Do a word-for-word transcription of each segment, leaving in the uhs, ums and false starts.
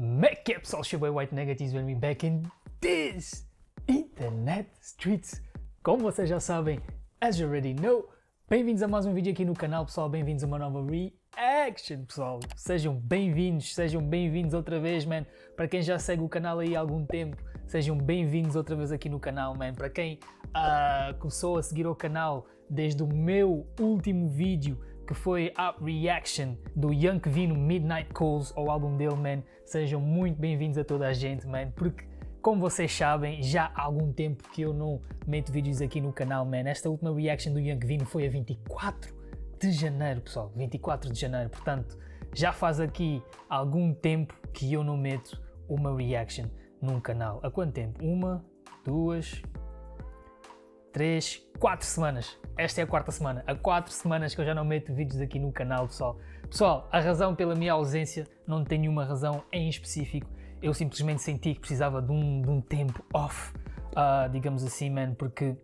Make up, all your boy White Negatives, when we back in this Internet Streets. Como vocês já sabem, as you already know, bem-vindos a mais um vídeo aqui no canal, pessoal. Bem-vindos a uma nova reaction, pessoal. Sejam bem-vindos, sejam bem-vindos outra vez, man. Para quem já segue o canal aí há algum tempo, sejam bem-vindos outra vez aqui no canal, man. Para quem uh, começou a seguir o canal desde o meu último vídeo, que foi a reaction do Young Vino Midnight Calls ao álbum dele, man, sejam muito bem-vindos a toda a gente, man, porque como vocês sabem, já há algum tempo que eu não meto vídeos aqui no canal, man. Esta última reaction do Young Vino foi a vinte e quatro de janeiro, pessoal, vinte e quatro de janeiro, portanto, já faz aqui algum tempo que eu não meto uma reaction num canal. Há quanto tempo? Uma, duas, três, quatro semanas. Esta é a quarta semana. Há quatro semanas que eu já não meto vídeos aqui no canal, pessoal. Pessoal, a razão pela minha ausência não tem nenhuma razão em específico. Eu simplesmente senti que precisava de um, de um tempo off, uh, digamos assim, man, porque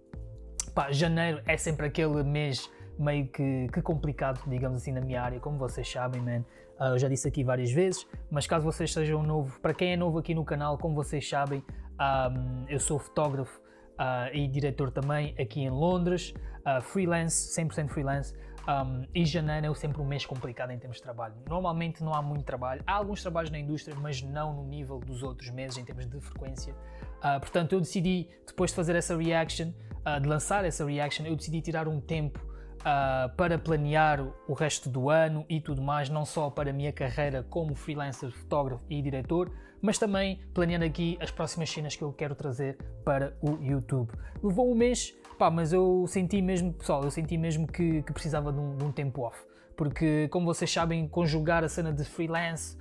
pá, janeiro é sempre aquele mês meio que, que complicado, digamos assim, na minha área, como vocês sabem, man. Uh, eu já disse aqui várias vezes, mas caso vocês sejam novo, para quem é novo aqui no canal, como vocês sabem, um, eu sou fotógrafo uh, e diretor também aqui em Londres, uh, freelance, cem por cento freelance. Um, e janeiro é sempre um mês complicado em termos de trabalho. Normalmente não há muito trabalho, há alguns trabalhos na indústria, mas não no nível dos outros meses em termos de frequência. Uh, portanto, eu decidi, depois de fazer essa reaction, uh, de lançar essa reaction, eu decidi tirar um tempo uh, para planear o resto do ano e tudo mais, não só para a minha carreira como freelancer, fotógrafo e diretor, mas também planeando aqui as próximas cenas que eu quero trazer para o YouTube. Levou um mês. Pá, mas eu senti mesmo, pessoal, eu senti mesmo que, que precisava de um, de um tempo off, porque como vocês sabem, conjugar a cena de freelance,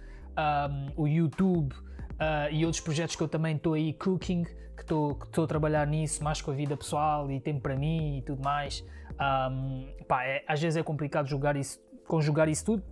um, o YouTube uh, e outros projetos que eu também estou aí, cooking, que estou que estou a trabalhar nisso, mais com a vida pessoal e tempo para mim e tudo mais, um, pá, é, às vezes é complicado jogar isso, conjugar isso tudo,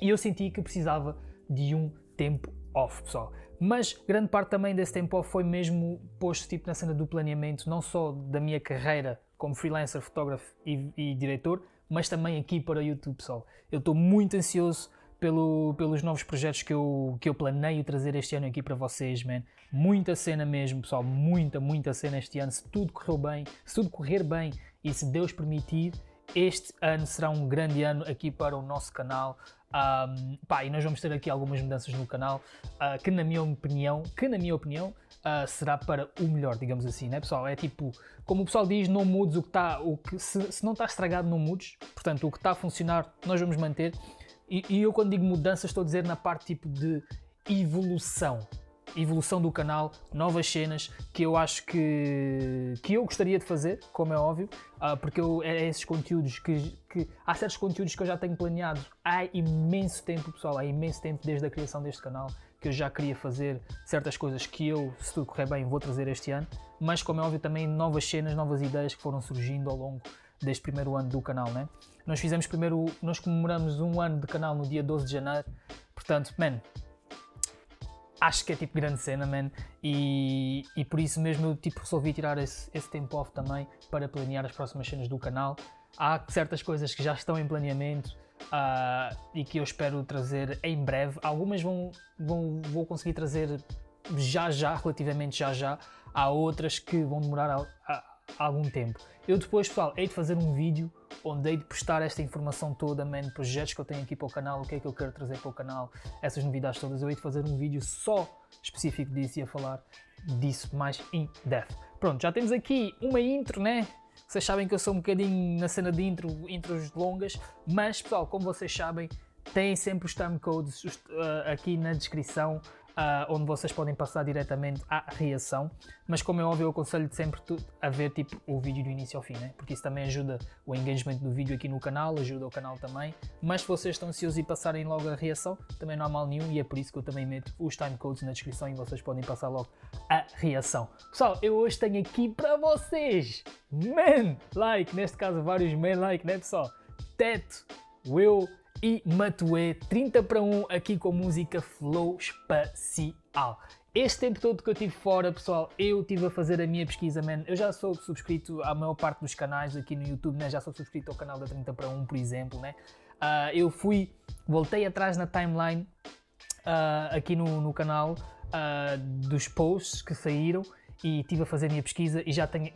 e eu senti que precisava de um tempo off, pessoal. Mas grande parte também desse tempo foi mesmo posto tipo na cena do planeamento, não só da minha carreira como freelancer, fotógrafo e, e diretor, mas também aqui para o YouTube, pessoal. Eu estou muito ansioso pelo, pelos novos projetos que eu, que eu planeio trazer este ano aqui para vocês, man. Muita cena mesmo, pessoal, muita, muita cena este ano, se tudo correu bem, se tudo correr bem e se Deus permitir, este ano será um grande ano aqui para o nosso canal. Um, pá, e nós vamos ter aqui algumas mudanças no canal uh, que na minha opinião, que na minha opinião uh, será para o melhor, digamos assim, né, pessoal? É tipo, como o pessoal diz, não mudes o que está, o que, se, se não está estragado não mudes, portanto o que está a funcionar nós vamos manter, e, e eu quando digo mudanças estou a dizer na parte tipo de evolução, evolução do canal, novas cenas que eu acho que, que eu gostaria de fazer, como é óbvio, uh, porque eu, é esses conteúdos que, que... Há certos conteúdos que eu já tenho planeado há imenso tempo, pessoal, há imenso tempo desde a criação deste canal, que eu já queria fazer certas coisas que eu, se tudo correr bem, vou trazer este ano, mas como é óbvio também novas cenas, novas ideias que foram surgindo ao longo deste primeiro ano do canal, né? Nós fizemos primeiro... Nós comemoramos um ano de canal no dia doze de janeiro, portanto, man... Acho que é tipo grande cena, man, e, e por isso mesmo eu tipo, resolvi tirar esse, esse tempo off também para planear as próximas cenas do canal. Há certas coisas que já estão em planeamento uh, e que eu espero trazer em breve. Algumas vão, vão, vou conseguir trazer já já, relativamente já já. Há outras que vão demorar a, a, a algum tempo. Eu depois, pessoal, hei de fazer um vídeo onde hei de postar esta informação toda, man, projetos que eu tenho aqui para o canal, o que é que eu quero trazer para o canal, essas novidades todas. Eu hei de fazer um vídeo só específico disso e a falar disso mais in depth. Pronto, já temos aqui uma intro, né? Vocês sabem que eu sou um bocadinho na cena de intro, intros longas, mas pessoal, como vocês sabem, têm sempre os time codes uh, aqui na descrição, Uh, onde vocês podem passar diretamente à reação, mas como é óbvio eu aconselho sempre tu a ver tipo o vídeo do início ao fim, né? Porque isso também ajuda o engagement do vídeo aqui no canal, ajuda o canal também, mas se vocês estão ansiosos e passarem logo a reação, também não há mal nenhum, e é por isso que eu também meto os timecodes na descrição e vocês podem passar logo a reação. Pessoal, eu hoje tenho aqui para vocês, man, like, neste caso vários man like, né pessoal? Teto, Will e Matuê, trinta para um, aqui com a música Flow Espacial. Este tempo todo que eu estive fora, pessoal, eu estive a fazer a minha pesquisa, man. Eu já sou subscrito à maior parte dos canais aqui no YouTube, né? Já sou subscrito ao canal da trinta para um, por exemplo, né? Uh, eu fui, voltei atrás na timeline uh, aqui no, no canal uh, dos posts que saíram e estive a fazer a minha pesquisa e já tenho,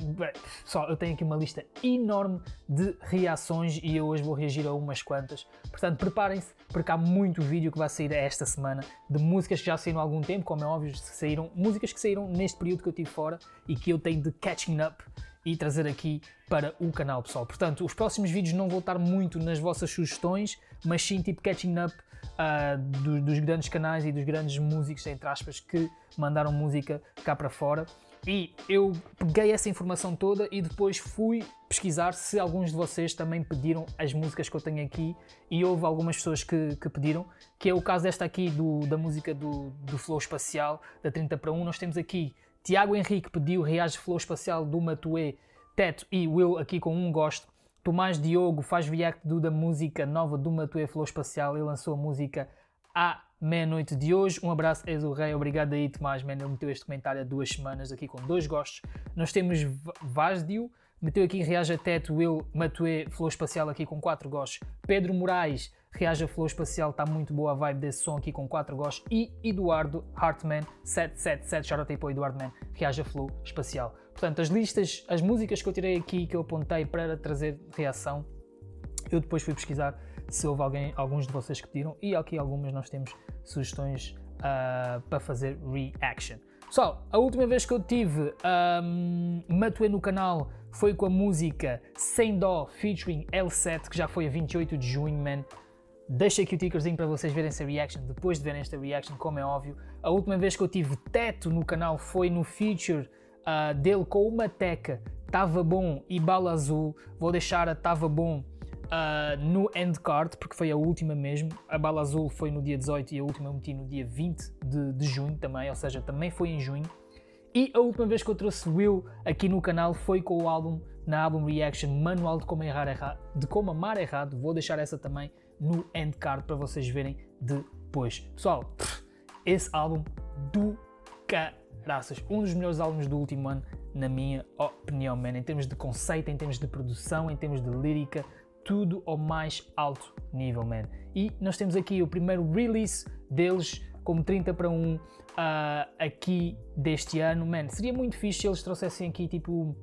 só eu tenho aqui uma lista enorme de reações e eu hoje vou reagir a umas quantas, portanto preparem-se porque há muito vídeo que vai sair esta semana de músicas que já saíram há algum tempo, como é óbvio, saíram, músicas que saíram neste período que eu estive fora e que eu tenho de catching up e trazer aqui para o canal, pessoal. Portanto, os próximos vídeos não vão estar muito nas vossas sugestões, mas sim tipo catching up uh, do, dos grandes canais e dos grandes músicos, entre aspas, que mandaram música cá para fora. E eu peguei essa informação toda e depois fui pesquisar se alguns de vocês também pediram as músicas que eu tenho aqui e houve algumas pessoas que, que pediram, que é o caso desta aqui, do, da música do, do Flow Espacial, da trinta para um. Nós temos aqui Tiago Henrique pediu reage Flow Espacial do Matuê, Teto e Will aqui com um gosto. Tomás Diogo faz react do, da música nova do Matuê Flow Espacial, ele lançou a música à meia-noite de hoje. Um abraço, és o rei. Obrigado aí, Tomás, man. Ele meteu este comentário há duas semanas aqui com dois gostos. Nós temos Vazdio, meteu aqui reage a Teto, Will, Matuê Flow Espacial aqui com quatro gostos. Pedro Moraes reage a Flow Espacial, está muito boa a vibe desse som aqui com quatro gostos. E Eduardo Hartman sete sete sete, shout-out aí para o Eduardo, man, reage a Flow Espacial. Portanto, as listas, as músicas que eu tirei aqui, que eu apontei para trazer reação, eu depois fui pesquisar se houve alguém, alguns de vocês que pediram, e aqui algumas nós temos sugestões uh, para fazer reaction. Pessoal, a última vez que eu tive um, Matuê no canal foi com a música Sem Dó featuring L sete, que já foi a vinte e oito de junho, man. Deixa aqui o tickerzinho para vocês verem essa reaction, depois de verem esta reaction, como é óbvio. A última vez que eu tive Teto no canal foi no feature uh, dele com uma teca, Tava Bom e Bala Azul. Vou deixar a Tava Bom uh, no end card, porque foi a última mesmo. A Bala Azul foi no dia dezoito e a última eu meti no dia vinte de junho também, ou seja, também foi em junho. E a última vez que eu trouxe Will aqui no canal foi com o álbum, na álbum reaction, Manual de Como, Errar Erra, de Como Amar Errado. Vou deixar essa também no end card para vocês verem depois. Pessoal, pff, esse álbum do caraças, um dos melhores álbuns do último ano, na minha opinião, man. Em termos de conceito, em termos de produção, em termos de lírica, tudo ao mais alto nível, man. E nós temos aqui o primeiro release deles como trinta para um uh, aqui deste ano, man. Seria muito fixe se eles trouxessem aqui tipo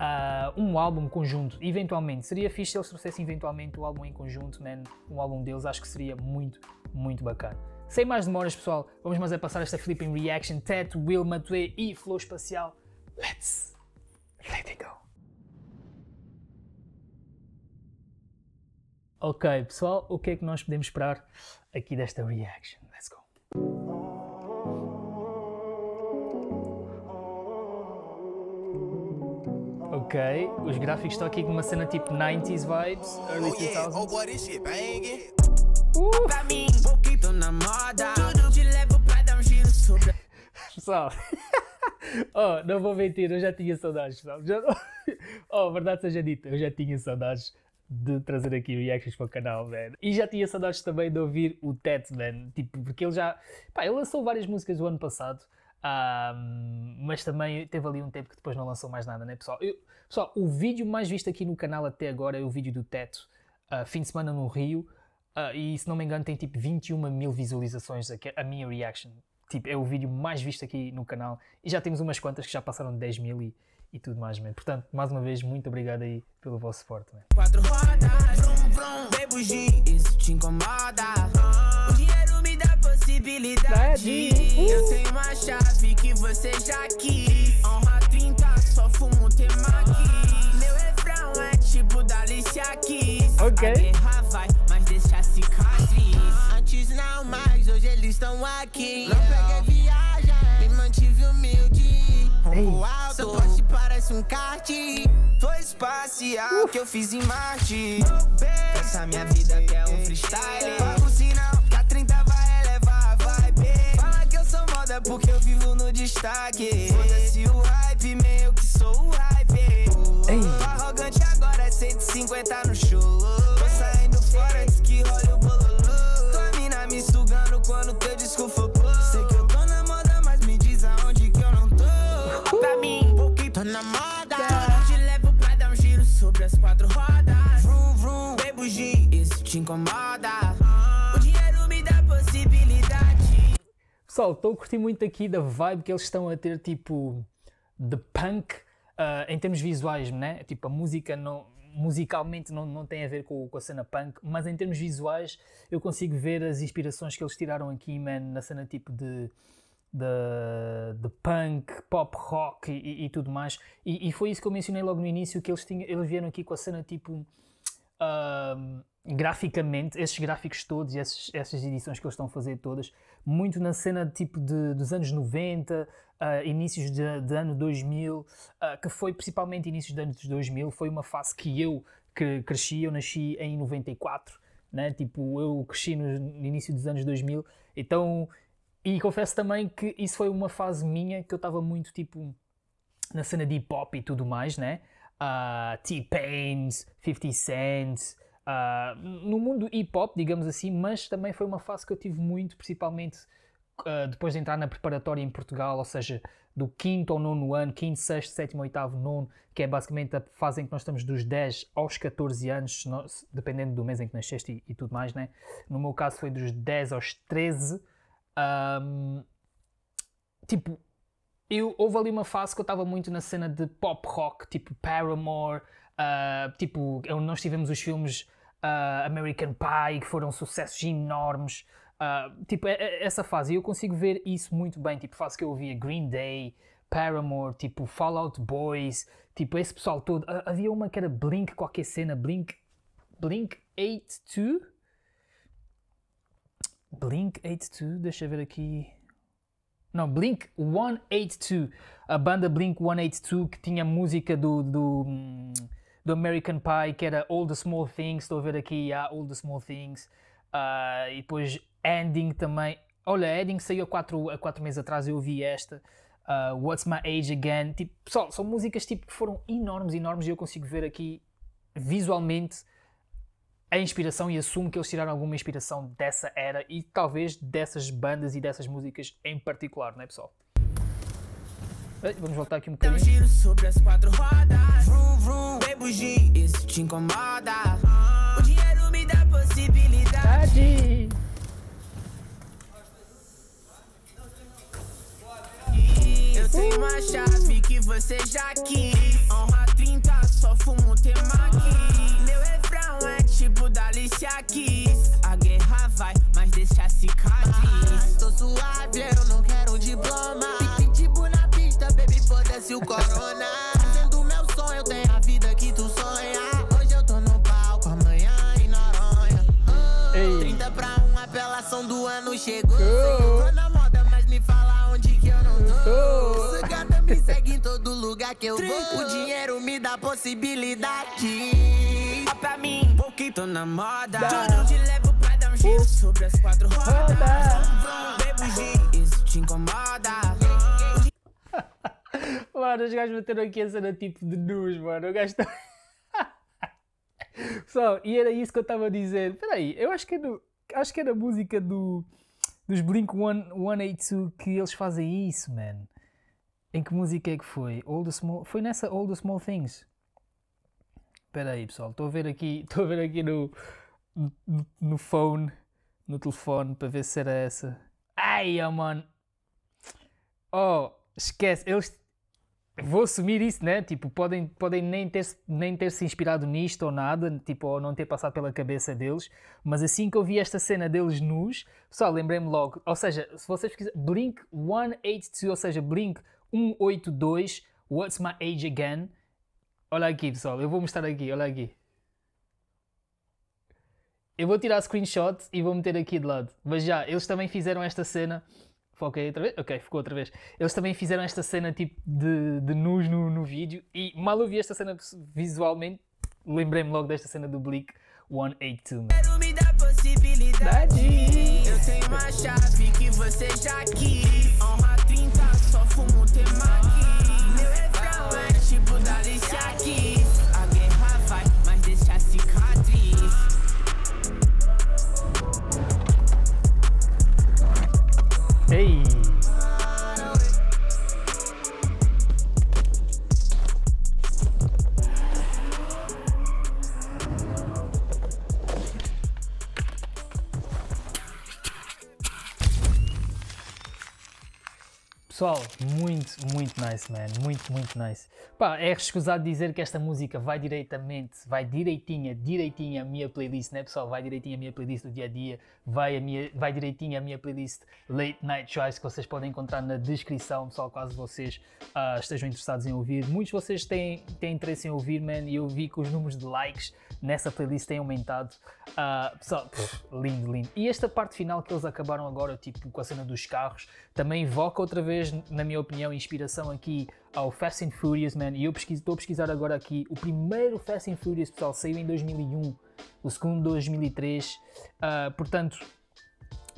Uh, um álbum conjunto, eventualmente. Seria fixe se eles trouxessem eventualmente o álbum em conjunto, man. Um álbum deles, acho que seria muito, muito bacana. Sem mais demoras, pessoal, vamos mais a passar esta flipping reaction. Teto, Will, Matuê e Flow Espacial. Let's let it go. Ok, pessoal, o que é que nós podemos esperar aqui desta reaction? Let's go. Ok, os gráficos estão aqui com uma cena tipo nineties vibes, early two thousands. Uh! Pessoal, oh, não vou mentir, eu já tinha saudades, pessoal. Já... Oh, verdade seja dita, eu já tinha saudades de trazer aqui reactions para o canal, man. E já tinha saudades também de ouvir o Teto, man. Tipo, porque ele já... Pá, ele lançou várias músicas do ano passado. Um, mas também teve ali um tempo que depois não lançou mais nada, né, pessoal? Eu, pessoal, o vídeo mais visto aqui no canal até agora é o vídeo do Teto, uh, fim de semana no Rio, uh, e se não me engano tem tipo vinte e uma mil visualizações a, a minha reaction. Tipo, é o vídeo mais visto aqui no canal e já temos umas quantas que já passaram de dez mil e, e tudo mais, man. Portanto, mais uma vez, muito obrigado aí pelo vosso suporte, man. Quatro rodas, vrum, vrum, bebo gin, isso te incomoda. O dinheiro me dá possibilidade. Eu tenho uma chave que você já quis. Honra trinta, só fumo temaki. Meu refrão é tipo da Alicia Keys. A guerra vai, mas deixa a cicatriz. Antes não, mas hoje eles estão aqui. Não peguei viagem, me mantive humilde. Rombo alto, seu poste parece um kart. Flow espacial que eu fiz em Marte. Essa minha vida que é um freestyle. Paga o sinal, da trinta vai elevar a vibe. Fala que eu sou moda porque eu vivo no destaque. Foda-se o hype, meio que sou o hype. Tô arrogante agora, é cento e cinquenta no show. Tô saindo fora antes que role o bololô. Tua mina me sugando quando teu disco for pô. Sei que eu tô na moda, mas me diz aonde que eu não tô. Pra mim, um pouquinho tô na moda. Te levo pra dar um giro sobre as quatro rodas. Vroom, vroom, bebo gin, isso te incomoda. O dinheiro me dá possibilidade. Pessoal, estou a curtir muito aqui da vibe que eles estão a ter, tipo, de punk, uh, em termos visuais, né? Tipo, a música não, musicalmente não, não tem a ver com, com a cena punk, mas em termos visuais eu consigo ver as inspirações que eles tiraram aqui, man, na cena tipo de... De, de punk, pop rock e, e tudo mais, e, e foi isso que eu mencionei logo no início, que eles, tinham, eles vieram aqui com a cena tipo uh, graficamente, esses gráficos todos e esses, essas edições que eles estão a fazer todas, muito na cena tipo de, dos anos noventa, uh, inícios de, de ano dois mil, uh, que foi principalmente inícios de anos dois mil, foi uma fase que eu que cresci, eu nasci em noventa e quatro, né? Tipo, eu cresci no, no início dos anos dois mil, então... E confesso também que isso foi uma fase minha que eu estava muito tipo na cena de hip-hop e tudo mais, né? Uh, T-Pain, fifty cent, uh, no mundo hip-hop, digamos assim, mas também foi uma fase que eu tive muito, principalmente uh, depois de entrar na preparatória em Portugal, ou seja, do quinto ao nono ano, quinto, sexto, sétimo, oitavo, nono, que é basicamente a fase em que nós estamos dos dez aos catorze anos, dependendo do mês em que nasceste e, e tudo mais, né? No meu caso foi dos dez aos treze. Um, tipo, eu, houve ali uma fase que eu estava muito na cena de pop rock, tipo Paramore, uh, tipo, nós tivemos os filmes uh, American Pie, que foram sucessos enormes, uh, tipo, é, é, essa fase, e eu consigo ver isso muito bem, tipo, fase que eu ouvia Green Day, Paramore, tipo, Fallout Boys, tipo, esse pessoal todo, uh, havia uma que era Blink, qualquer cena, Blink, Blink oitenta e dois? Blink oitenta e dois, deixa eu ver aqui... Não, Blink cento e oitenta e dois, a banda Blink cento e oitenta e dois que tinha música do, do, do American Pie, que era All the Small Things, estou a ver aqui, há yeah, All the Small Things, uh, e depois Ending também, olha, Ending saiu há quatro meses atrás, eu ouvi esta, uh, What's My Age Again, tipo, pessoal, são músicas tipo, que foram enormes, enormes, e eu consigo ver aqui visualmente a inspiração, e assumo que eles tiraram alguma inspiração dessa era e talvez dessas bandas e dessas músicas em particular, não é, pessoal? Vamos voltar aqui um bocadinho. Dá um giro sobre as quatro rodas. Vrum, vrum, bem bugir, isso te incomoda. O dinheiro me dá possibilidade. Eu tenho uma chave que você já quis. Honra trinta, só fumo temaki. Meu refrão é tipo da Alicia Keys, a guerra vai, mas deixa cicatriz. Tô suave, eu não quero diploma. Fique tipo na pista, baby, foda-se o corona. Fazendo meu sonho, eu tenho a vida que tu sonha. Hoje eu tô no palco, amanhã em Noronha. Oh, trinta para um, apelação do ano chegou. Oh. Tô na moda, mas me fala onde que eu não tô. Essa gata me segue em todo lugar que eu vou. O dinheiro me dá possibilidade. Pra mim, porque tô na moda. Tudo te levo pra dar um giro sobre as quatro rodas. Bebo gin, isso te incomoda. Mano, os gajos meteram aqui a cena tipo de nus, mano. O gajo tá... Pessoal, e era isso que eu estava a dizer. Espera aí, eu acho que, era, acho que era a música do, dos Blink cento e oitenta e dois que eles fazem isso, man. Em que música é que foi? All the small... Foi nessa All the Small Things. Espera aí, pessoal, estou a ver aqui, estou a ver aqui no, no, no phone, no telefone, para ver se era essa. Ai, oh, mano. Oh, esquece, eles... Vou assumir isso, né? Tipo, podem, podem nem ter, nem ter se inspirado nisto ou nada, tipo, ou não ter passado pela cabeça deles, mas assim que eu vi esta cena deles nus, pessoal, lembrei-me logo, ou seja, se vocês quiserem, Blink cento e oitenta e dois, ou seja, Blink cento e oitenta e dois, What's My Age Again. Olha aqui, pessoal, eu vou mostrar aqui, olha aqui. Eu vou tirar screenshot e vou meter aqui de lado. Mas já, eles também fizeram esta cena... Foquei outra vez? Ok, ficou outra vez. Eles também fizeram esta cena tipo de, de nus no, no vídeo. E mal eu vi esta cena visualmente, lembrei-me logo desta cena do Blink cento e oitenta e dois. Quero me dar possibilidade. Eu tenho uma chave que você já quis. Honra trinta, só fumo temaki. Meu refrão é tipo da Alicia Keys. A guerra vai, mas deixa cicatriz. Ei! Pessoal, muito, muito nice, man. Muito, muito nice. Pá, é escusado dizer que esta música vai direitamente, vai direitinha, direitinha a minha playlist, né pessoal? Vai direitinho a minha playlist do dia a dia, vai, a minha, vai direitinho a minha playlist Late Night Choice, que vocês podem encontrar na descrição, pessoal, caso vocês uh, estejam interessados em ouvir. Muitos de vocês têm, têm interesse em ouvir, man, e eu vi que os números de likes nessa playlist têm aumentado. Uh, pessoal, pff, lindo, lindo. E esta parte final que eles acabaram agora, tipo, com a cena dos carros, também invoca outra vez, na minha opinião, inspiração aqui ao Fast and Furious, man. E eu estou a pesquisar agora aqui. O primeiro Fast and Furious, pessoal, saiu em dois mil e um, o segundo dois mil e três. Uh, portanto,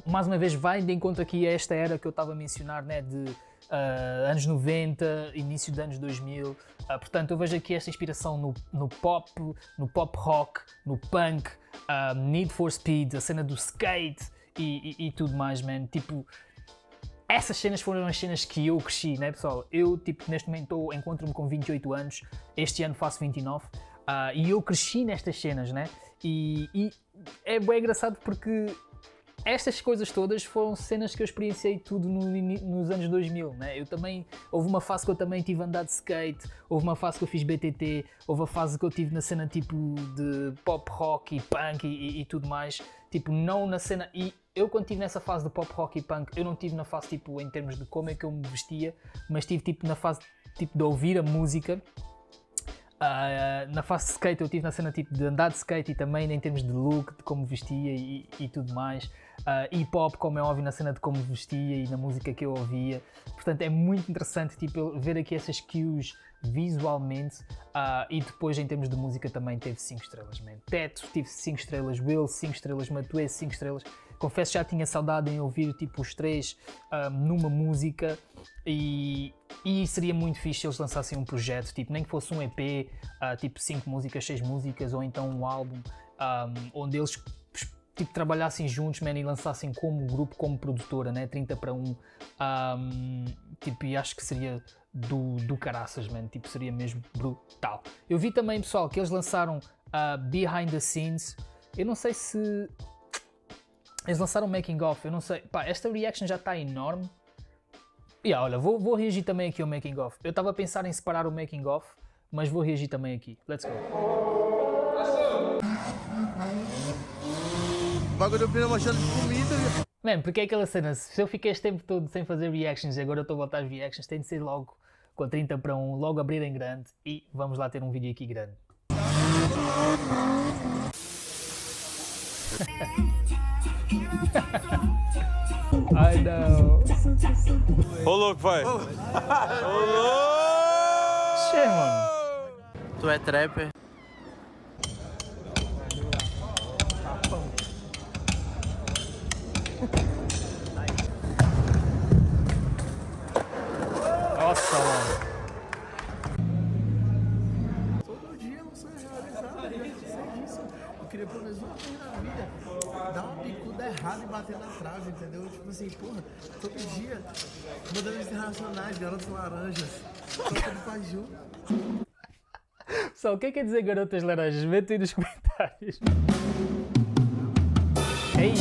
mais uma vez, vai de encontro aqui a esta era que eu estava a mencionar, né, de uh, anos noventa, início dos anos dois mil. Uh, portanto, eu vejo aqui esta inspiração no, no pop, no pop rock, no punk, uh, Need for Speed, a cena do skate e, e, e tudo mais, man. Tipo, essas cenas foram as cenas que eu cresci, né pessoal? Eu, tipo, neste momento encontro-me com vinte e oito anos, este ano faço vinte e nove, uh, e eu cresci nestas cenas, né? E, e é bem engraçado porque estas coisas todas foram cenas que eu experienciei tudo no, nos anos dois mil, né? Eu também, houve uma fase que eu também tive a andar de skate, houve uma fase que eu fiz B T T, houve a fase que eu tive na cena tipo de pop rock e punk e, e, e tudo mais, tipo, não na cena, e eu quando estive nessa fase de pop rock e punk, eu não tive na fase tipo em termos de como é que eu me vestia, mas tive tipo na fase tipo de ouvir a música. Uh, na fase de skate eu estive na cena tipo de andar de skate e também em termos de look, de como vestia e, e tudo mais. Uh, hip hop, como é óbvio, na cena de como vestia e na música que eu ouvia. Portanto, é muito interessante tipo, ver aqui essas cues visualmente, uh, e depois em termos de música também teve cinco estrelas, man. Teto tive cinco estrelas, Will cinco estrelas, Matuê cinco estrelas. Confesso que já tinha saudade em ouvir tipo os três um, numa música, e, e seria muito fixe se eles lançassem um projeto, tipo, nem que fosse um E P, uh, tipo cinco músicas, seis músicas, ou então um álbum, um, onde eles tipo trabalhassem juntos, man, e lançassem como grupo, como produtora, né? trinta para um, um, tipo, e acho que seria do, do caraças, man, tipo, seria mesmo brutal. Eu vi também, pessoal, que eles lançaram uh, Behind the Scenes, eu não sei se... Eles lançaram Making Off, eu não sei. Pá, esta reaction já está enorme. E yeah, olha, vou, vou reagir também aqui ao Making Off. Eu estava a pensar em separar o Making Off, mas vou reagir também aqui. Let's go. O bagulho do Pino achando de comida. Man, porque é aquela cena? Se eu fiquei este tempo todo sem fazer reactions e agora eu estou a voltar às reactions, tem de ser logo com a trinta para um, logo abrir em grande e vamos lá ter um vídeo aqui grande. I know. Ô louco, vai! Ô louco! Che, mano! Tu é trapper? Nossa, mano! Queria pelo menos uma vez na vida dar uma bicuda errada e bater na trave, entendeu? Tipo assim, porra, todo dia modelos internacionais, garotas laranjas, só tudo faz junto. Pessoal, o que é que quer dizer garotas laranjas? Metem aí nos comentários. Ei!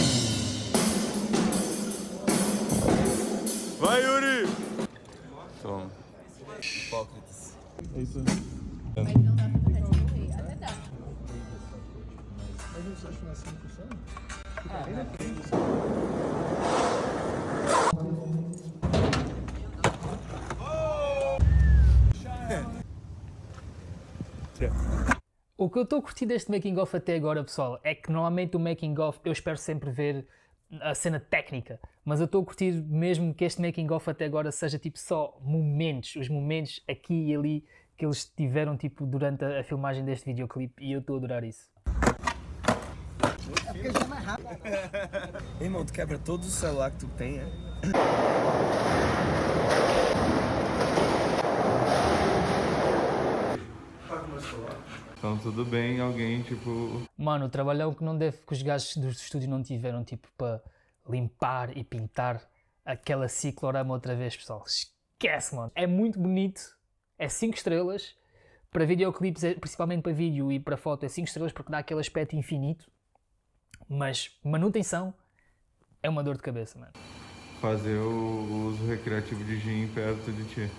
Vai, Yuri! Toma. Hipócritas. É isso aí. Mas não dá pra tentar descobrir, até dá. O que eu estou a curtir deste making of até agora, pessoal, é que normalmente o making of eu espero sempre ver a cena técnica, mas eu estou a curtir mesmo que este making of até agora seja tipo só momentos, os momentos aqui e ali que eles tiveram tipo durante a filmagem deste videoclipe, e eu estou a adorar isso. É porque já é mais rápido. Irmão, tu quebra todo o celular que tu tem, é? Tá com o meu celular? Então tudo bem, alguém tipo... Mano, o trabalhão que não deve, que os gajos do estúdio não tiveram tipo para limpar e pintar aquela ciclorama outra vez, pessoal. Esquece, mano. É muito bonito, é cinco estrelas. Para videoclipes, principalmente para vídeo e para foto, é cinco estrelas porque dá aquele aspecto infinito. Mas manutenção é uma dor de cabeça, mano. fazer o uso recreativo de gin perto de ti.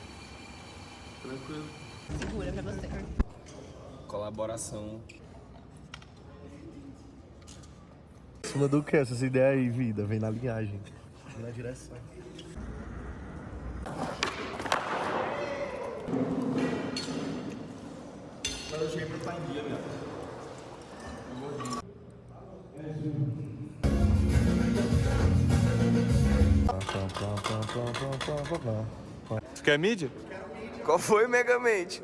Tranquilo. Segura pra você. Colaboração. Sua do que? Essas ideias aí, vida, vem na linhagem. Vem na direção. Eu cheguei pra estar em dia, né? Eu vou vir. Tu quer mid? Qual foi o Megamente?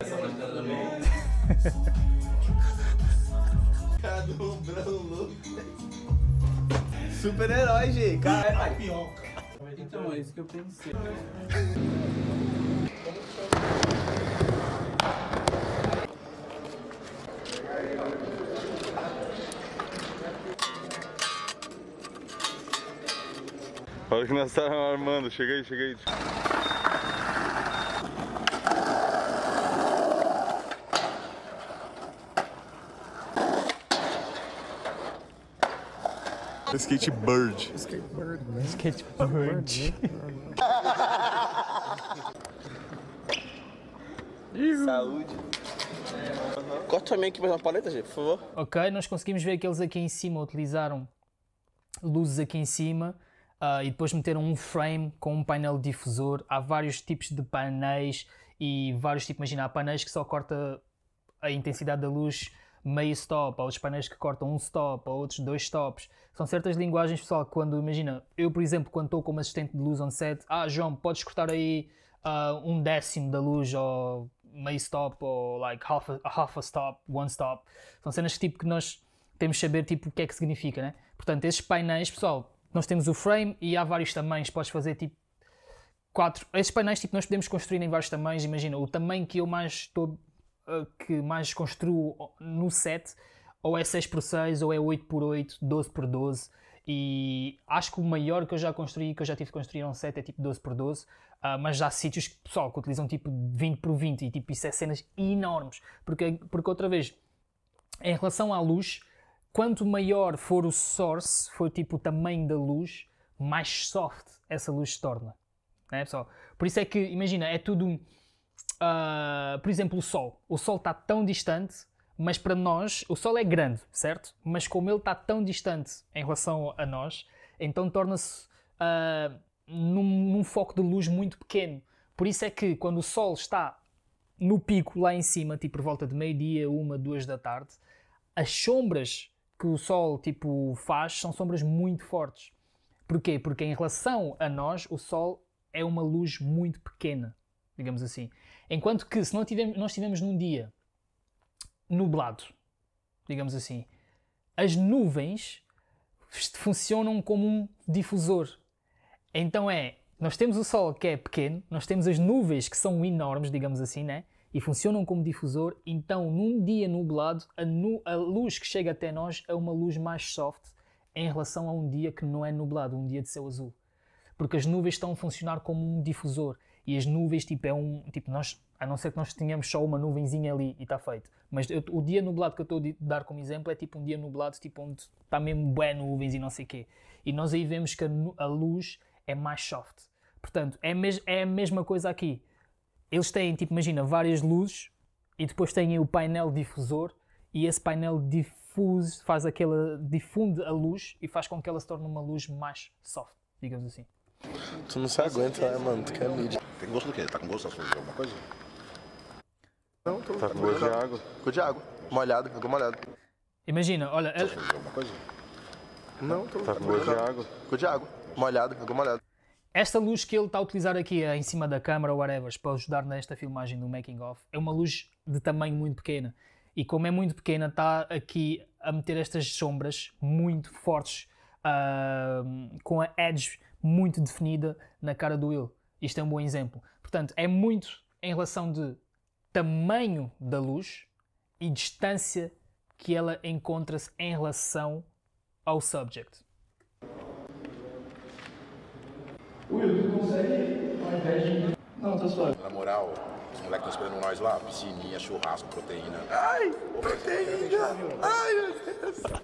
Essa batida também. Cadu Brão louco. Super herói, gente. Caralho, tapioca. Então, é isso que eu pensei. Olha o que nós estávamos armando, chega aí, chega aí. Skatebird. Skatebird, né? Skatebird. Saúde. Corta também aqui mais uma paleta, gente, por favor. Ok, nós conseguimos ver que eles aqui em cima utilizaram luzes aqui em cima. Uh, e depois meteram um frame com um painel difusor. Há vários tipos de painéis e vários tipos, imagina, há painéis que só corta a intensidade da luz meio stop, há outros painéis que cortam um stop, há outros dois stops. São certas linguagens, pessoal, que quando, imagina, eu por exemplo, quando estou como assistente de luz on set, ah João, podes cortar aí uh, um décimo da luz, ou meio stop, ou like half a, half a stop, one stop. São cenas que, tipo, que nós temos de saber tipo, o que é que significa, né? Portanto, esses painéis, pessoal, nós temos o frame e há vários tamanhos, podes fazer tipo quatro. Esses painéis tipo, nós podemos construir em vários tamanhos, imagina, o tamanho que eu mais estou, que mais construo no set, ou é seis por seis, ou é oito por oito, doze por doze, e acho que o maior que eu já construí, que eu já tive que construir um set é tipo doze por doze, uh, mas já há sítios que, pessoal, que utilizam tipo vinte por vinte e tipo isso é cenas enormes, porque, porque outra vez, em relação à luz, quanto maior for o source, for tipo o tamanho da luz, mais soft essa luz se torna, né, pessoal? Por isso é que, imagina, é tudo... Uh, por exemplo, o Sol. O Sol está tão distante, mas para nós... O Sol é grande, certo? Mas como ele está tão distante em relação a nós, então torna-se uh, num, num foco de luz muito pequeno. Por isso é que quando o Sol está no pico, lá em cima, tipo por volta de meio-dia, uma, duas da tarde, as sombras que o Sol tipo, faz são sombras muito fortes. Porquê? Porque em relação a nós, o Sol é uma luz muito pequena, digamos assim. Enquanto que se não tivemos, nós estivermos num dia nublado, digamos assim, as nuvens funcionam como um difusor. Então é, nós temos o Sol que é pequeno, nós temos as nuvens que são enormes, digamos assim, né? E funcionam como difusor, então num dia nublado, a, nu a luz que chega até nós é uma luz mais soft em relação a um dia que não é nublado, um dia de céu azul. Porque as nuvens estão a funcionar como um difusor, e as nuvens, tipo, é um... Tipo, nós, a não ser que nós tenhamos só uma nuvenzinha ali e está feito. Mas eu, o dia nublado que eu estou a dar como exemplo é tipo um dia nublado, tipo, onde está mesmo bué nuvens e não sei o quê. E nós aí vemos que a, a luz é mais soft. Portanto, é, mes é a mesma coisa aqui. Eles têm, tipo, imagina, várias luzes e depois têm o painel difusor e esse painel difuse, faz aquela, difunde a luz e faz com que ela se torne uma luz mais soft, digamos assim. Tu não se aguenta, né, mano? Tu quer mídia. Tem gosto do quê? Tá com gosto de alguma coisa? Não, tô... Tá com gosto de água. Ficou de água. Molhado, ficou molhado. Imagina, olha... Ela... Tá com gosto de alguma coisa? Não, tô... Tá com gosto de água. Ficou de água. Molhado, ficou molhado. Esta luz que ele está a utilizar aqui em cima da câmera ou whatever, para ajudar nesta filmagem do making of, é uma luz de tamanho muito pequena. E como é muito pequena, está aqui a meter estas sombras muito fortes, uh, com a edge muito definida na cara do Will. Isto é um bom exemplo. Portanto, é muito em relação de tamanho da luz e distância que ela encontra-se em relação ao subject. Will, tu consegue uma invejinha? Não, tá suave. Na moral, os moleques estão esperando nós lá, piscininha, churrasco, proteína. Ai, proteína! Ai, meu Deus!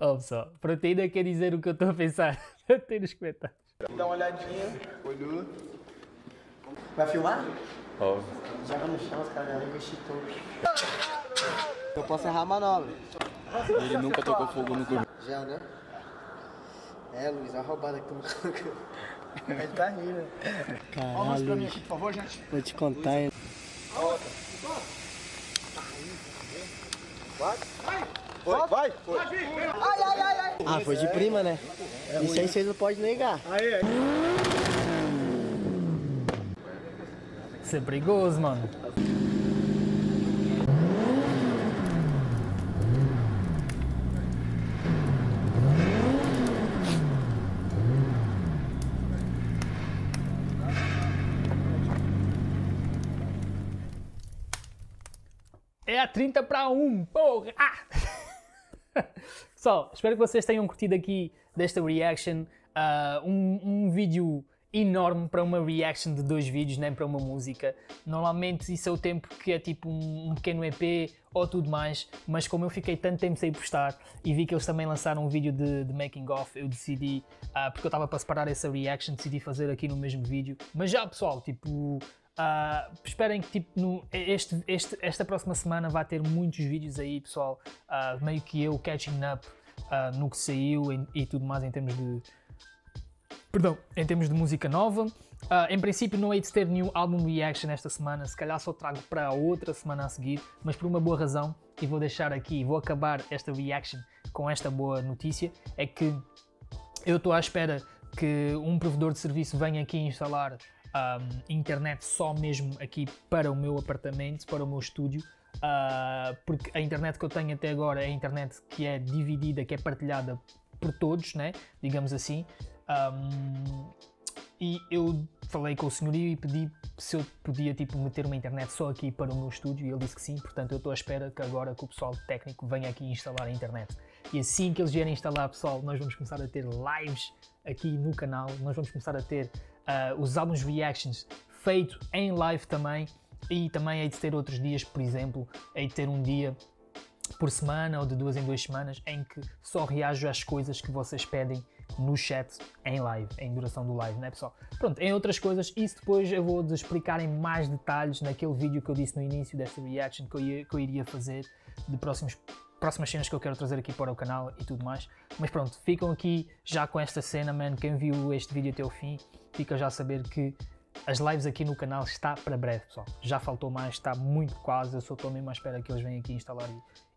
Ó pessoal, proteína quer dizer o que eu estou a pensar. Tem nos comentários. Dá uma olhadinha. Olhou. Vai filmar? Ó. Joga no chão, os caras já investitou. Eu posso errar a manobra. Ele nunca tocou fogo no corpo. Já, né? É, Luiz, a roubada que tu não tocou. Ele tá rindo. Ó, mostra pra mim aqui, por favor, gente. Vou te contar, hein? Vai, vai, foi, vai, foi. Ai, ai, ai, ai. Ah, foi de prima, né? É, isso aí vocês não podem negar. Aí, aí. Isso é perigoso, mano. É a trinta para um, porra! Ah! Pessoal, espero que vocês tenham curtido aqui desta reaction. Uh, um, um vídeo enorme para uma reaction de dois vídeos, nem para uma música. Normalmente isso é o tempo que é tipo um, um pequeno E P ou tudo mais, mas como eu fiquei tanto tempo sem postar e vi que eles também lançaram um vídeo de, de making of, eu decidi, uh, porque eu estava para separar essa reaction, decidi fazer aqui no mesmo vídeo. Mas já pessoal, tipo... Uh, esperem que tipo, no, este, este, esta próxima semana vai ter muitos vídeos aí, pessoal, uh, meio que eu catching up uh, no que saiu em, e tudo mais em termos de... Perdão, em termos de música nova. Uh, em princípio não hei de ter nenhum álbum reaction esta semana, se calhar só trago para outra semana a seguir, mas por uma boa razão, e vou deixar aqui, vou acabar esta reaction com esta boa notícia, é que eu estou à espera que um provedor de serviço venha aqui instalar Um, internet só mesmo aqui para o meu apartamento, para o meu estúdio, uh, porque a internet que eu tenho até agora é a internet que é dividida, que é partilhada por todos, né? Digamos assim. Um, e eu falei com o senhorio e pedi se eu podia tipo, meter uma internet só aqui para o meu estúdio e ele disse que sim, portanto eu estou à espera que agora que o pessoal técnico venha aqui instalar a internet. E assim que eles vierem instalar, pessoal, nós vamos começar a ter lives aqui no canal, nós vamos começar a ter Uh, os álbuns reactions feito em live também, e também hei de ter outros dias, por exemplo, hei de ter um dia por semana ou de duas em duas semanas em que só reajo às coisas que vocês pedem no chat em live, em duração do live, né pessoal? Pronto, em outras coisas, isso depois eu vou explicar em mais detalhes naquele vídeo que eu disse no início desta reaction que eu, ia, que eu iria fazer de próximos próximas cenas que eu quero trazer aqui para o canal e tudo mais. Mas pronto, ficam aqui já com esta cena, mano. Quem viu este vídeo até o fim, fica já a saber que as lives aqui no canal está para breve, pessoal. Já faltou mais, está muito quase, eu só estou mesmo à espera que eles venham aqui instalar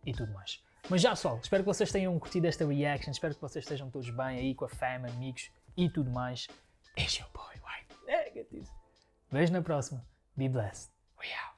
e, e tudo mais. Mas já, pessoal, espero que vocês tenham curtido esta reaction, espero que vocês estejam todos bem aí com a fama, amigos e tudo mais. Este é o boy, white negatives. Vejo na próxima. Be blessed. We out.